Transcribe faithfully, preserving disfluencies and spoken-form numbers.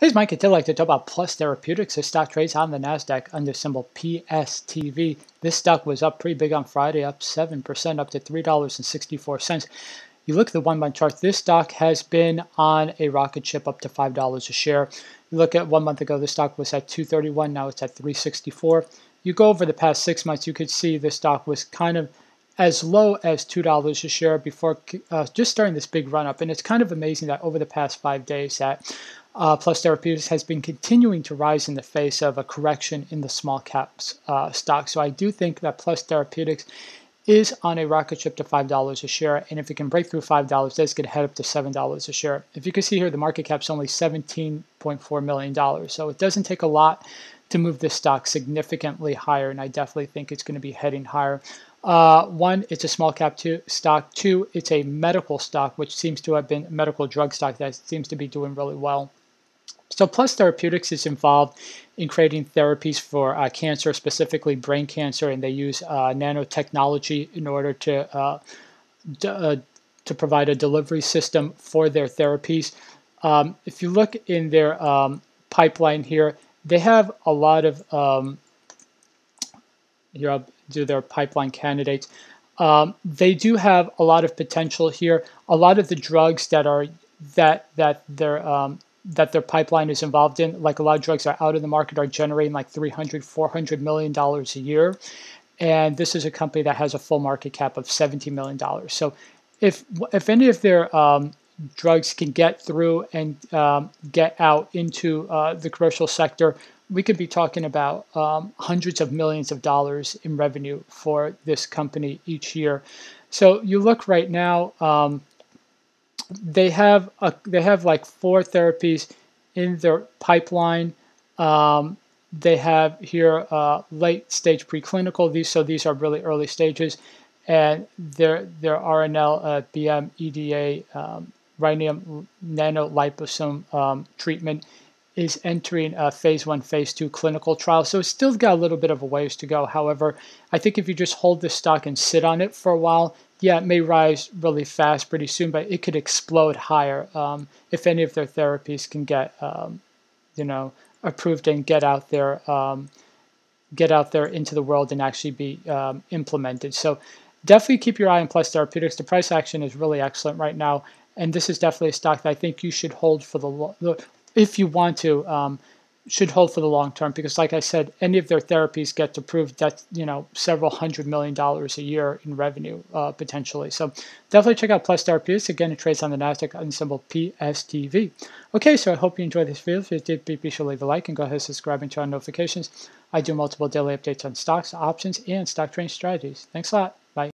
This is Mike at Tillich to talk about Plus Therapeutics. This stock trades on the NASDAQ under symbol P S T V. This stock was up pretty big on Friday, up seven percent, up to three dollars and sixty-four cents. You look at the one-month chart, this stock has been on a rocket ship up to five dollars a share. You look at one month ago, the stock was at two thirty-one, now it's at three sixty-four. You go over the past six months, you could see this stock was kind of as low as two dollars a share before uh, just starting this big run-up. And it's kind of amazing that over the past five days that uh, Plus Therapeutics has been continuing to rise in the face of a correction in the small caps uh, stock. So I do think that Plus Therapeutics is on a rocket ship to five dollars a share. And if it can break through five dollars, that's going to head up to seven dollars a share. If you can see here, the market cap's only seventeen point four million dollars. So it doesn't take a lot to move this stock significantly higher. And I definitely think it's going to be heading higher. Uh, one, it's a small cap two, stock. Two, it's a medical stock, which seems to have been a medical drug stock that seems to be doing really well. So Plus Therapeutics is involved in creating therapies for uh, cancer, specifically brain cancer, and they use uh, nanotechnology in order to uh, d uh, to provide a delivery system for their therapies. Um, if you look in their um, pipeline here, they have a lot of um, here I'll do their pipeline candidates. Um, they do have a lot of potential here. A lot of the drugs that are that that they're um, that their pipeline is involved in, like a lot of drugs that are out in the market, are generating like three hundred, four hundred million dollars a year. And this is a company that has a full market cap of seventy million dollars. So if if any of their um, drugs can get through and um, get out into uh, the commercial sector, we could be talking about um, hundreds of millions of dollars in revenue for this company each year. So you look right now, um, They have a, they have like four therapies in their pipeline. Um, they have here uh, late stage preclinical. These so these are really early stages, and their their R N L, uh, B M, E D A, um, rhenium nanoliposome um, treatment is entering a phase one, phase two clinical trial. So it's still got a little bit of a ways to go. However, I think if you just hold this stock and sit on it for a while, yeah, it may rise really fast pretty soon, but it could explode higher um, if any of their therapies can get, um, you know, approved and get out there, um, get out there into the world and actually be um, implemented. So definitely keep your eye on Plus Therapeutics. The price action is really excellent right now, and this is definitely a stock that I think you should hold for the long, if you want to, um, should hold for the long term, because like I said, any of their therapies get approved, that's, you know, several hundred million dollars a year in revenue uh, potentially. So definitely check out Plus Therapeutics. Again, it trades on the NASDAQ under symbol P S T V. Okay, so I hope you enjoyed this video. If you did, be sure to leave a like and go ahead and subscribe and turn on notifications. I do multiple daily updates on stocks, options, and stock trading strategies. Thanks a lot.